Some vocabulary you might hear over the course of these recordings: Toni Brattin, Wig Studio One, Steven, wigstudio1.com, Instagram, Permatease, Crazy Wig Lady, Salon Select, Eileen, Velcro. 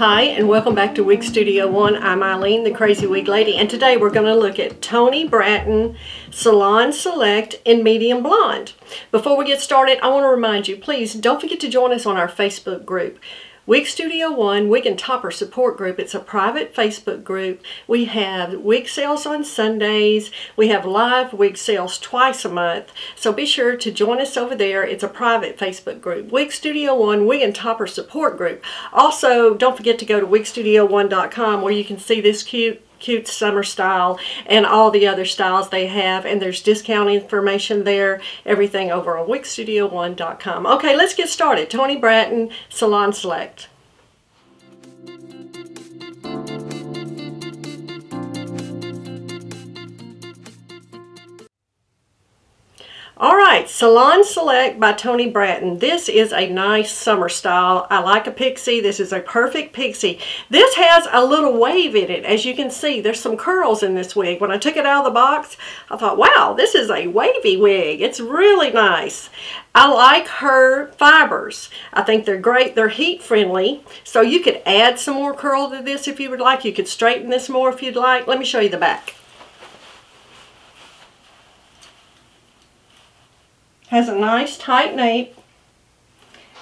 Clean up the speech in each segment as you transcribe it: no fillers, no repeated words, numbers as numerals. Hi, and welcome back to Wig Studio One. I'm Eileen, the Crazy Wig Lady, and today we're going to look at Toni Brattin Salon Select in Medium Blonde. Before we get started, I want to remind you, please don't forget to join us on our Facebook group, Wig Studio One Wig and Topper Support Group. It's a private Facebook group. We have wig sales on Sundays. We have live wig sales twice a month. So be sure to join us over there. It's a private Facebook group, Wig Studio One Wig and Topper Support Group. Also, don't forget to go to wigstudio1.com where you can see this cute summer style and all the other styles they have, and there's discount information there, everything over on wigstudio1.com. Okay, let's get started. Toni Brattin Salon Select. Alright, Salon Select by Toni Brattin. This is a nice summer style. I like a pixie. This is a perfect pixie. This has a little wave in it. As you can see, there's some curls in this wig. When I took it out of the box, I thought, wow, this is a wavy wig. It's really nice. I like her fibers. I think they're great. They're heat friendly. So you could add some more curl to this if you would like. You could straighten this more if you'd like. Let me show you the back. Has a nice tight nape.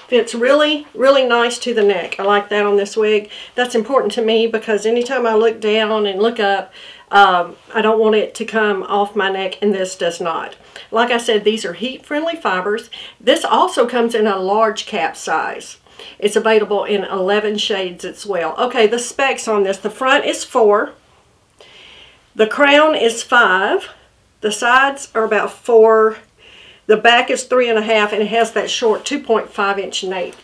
Fits really, really nice to the neck. I like that on this wig. That's important to me because anytime I look down and look up, I don't want it to come off my neck, and this does not. Like I said, these are heat-friendly fibers. This also comes in a large cap size. It's available in 11 shades as well. Okay, the specs on this. The front is 4. The crown is 5. The sides are about 4. The back is 3.5, and it has that short 2.5-inch nape.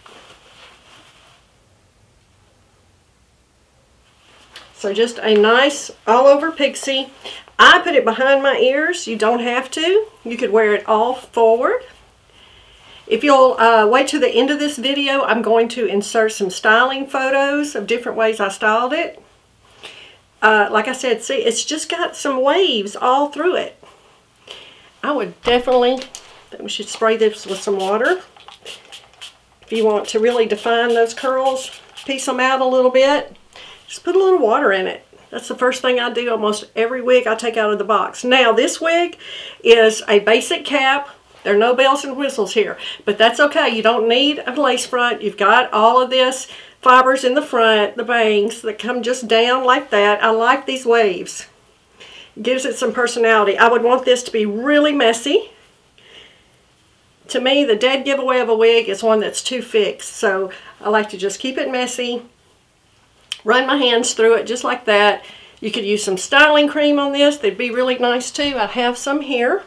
So just a nice all-over pixie. I put it behind my ears. You don't have to. You could wear it all forward. If you'll wait till the end of this video, I'm going to insert some styling photos of different ways I styled it. Like I said, see, it's just got some waves all through it. I would definitely... we should spray this with some water. If you want to really define those curls, piece them out a little bit, just put a little water in it. That's the first thing I do almost every wig I take out of the box. Now this wig is a basic cap. There are no bells and whistles here, but that's okay. You don't need a lace front. You've got all of this fibers in the front, the bangs that come just down like that. I like these waves. Gives it some personality. I would want this to be really messy. To me, the dead giveaway of a wig is one that's too fixed, so I like to just keep it messy, run my hands through it just like that. You could use some styling cream on this. They'd be really nice too. I have some here.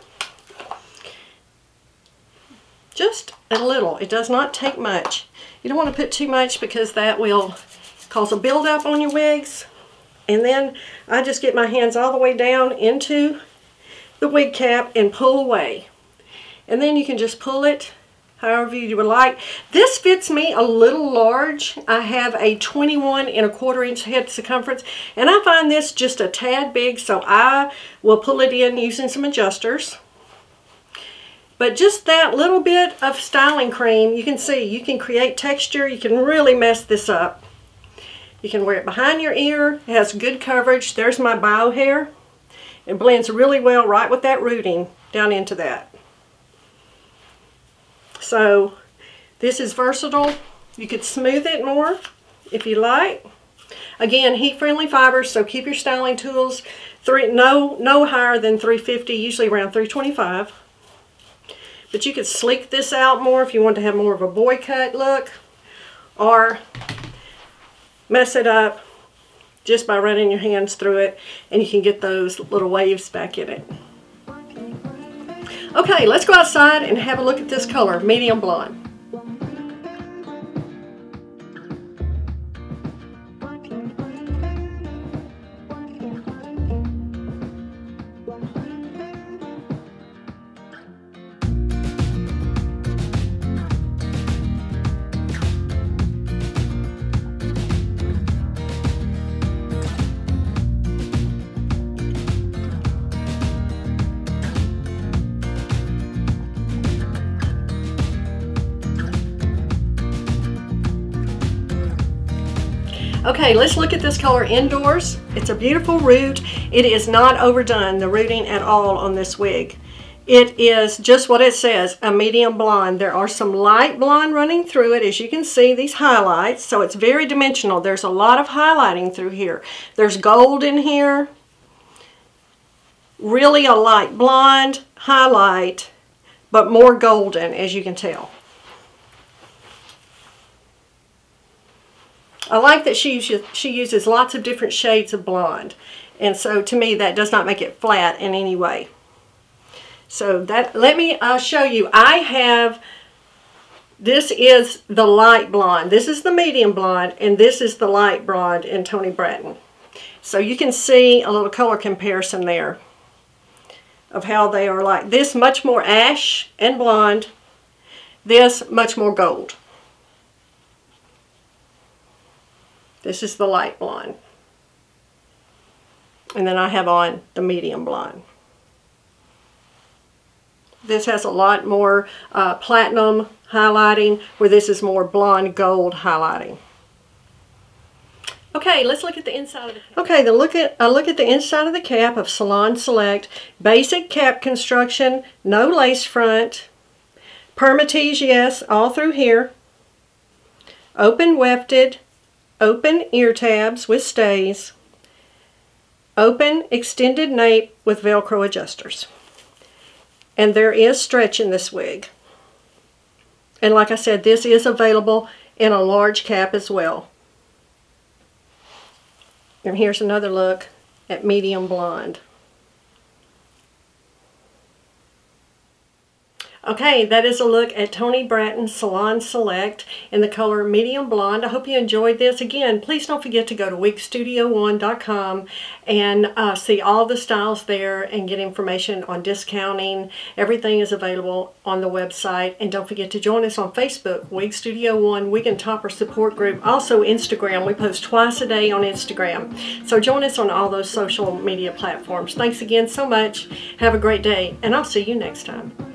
Just a little. It does not take much. You don't want to put too much because that will cause a buildup on your wigs. And then I just get my hands all the way down into the wig cap and pull away. And then you can just pull it however you would like. This fits me a little large. I have a 21.25-inch head circumference, and I find this just a tad big, so I will pull it in using some adjusters. But just that little bit of styling cream, you can see, you can create texture. You can really mess this up. You can wear it behind your ear. It has good coverage. There's my bio hair. It blends really well right with that rooting down into that. So this is versatile. You could smooth it more if you like. Again, heat-friendly fibers, so keep your styling tools no higher than 350, usually around 325. But you could sleek this out more if you want to have more of a boy cut look, or mess it up just by running your hands through it, and you can get those little waves back in it. Okay, let's go outside and have a look at this color, medium blonde. Okay, let's look at this color indoors. It's a beautiful root. It is not overdone, the rooting at all on this wig. It is just what it says, a medium blonde. There are some light blonde running through it, as you can see, these highlights. So it's very dimensional. There's a lot of highlighting through here. There's gold in here. Really a light blonde highlight, but more golden, as you can tell. I like that she uses lots of different shades of blonde. And so to me, that does not make it flat in any way. So that, let me show you. I have, this is the light blonde, this is the medium blonde, and this is the light blonde in Toni Brattin. So you can see a little color comparison there of how they are like. This much more ash and blonde, this much more gold. This is the light blonde. And then I have on the medium blonde. This has a lot more platinum highlighting, where this is more blonde gold highlighting. Okay, let's look at the inside of the cap. Okay, look at the inside of the cap of Salon Select. Basic cap construction, no lace front. Permatease, yes, all through here. Open wefted, open ear tabs with stays. Open extended nape with Velcro adjusters. And there is stretch in this wig. And like I said, this is available in a large cap as well. And here's another look at medium blonde. Okay, that is a look at Toni Brattin Salon Select in the color medium blonde. I hope you enjoyed this. Again, please don't forget to go to wigstudio1.com and see all the styles there and get information on discounting. Everything is available on the website. And don't forget to join us on Facebook, Wig Studio One Wig and Topper Support Group. Also Instagram, we post twice a day on Instagram. So join us on all those social media platforms. Thanks again so much. Have a great day, and I'll see you next time.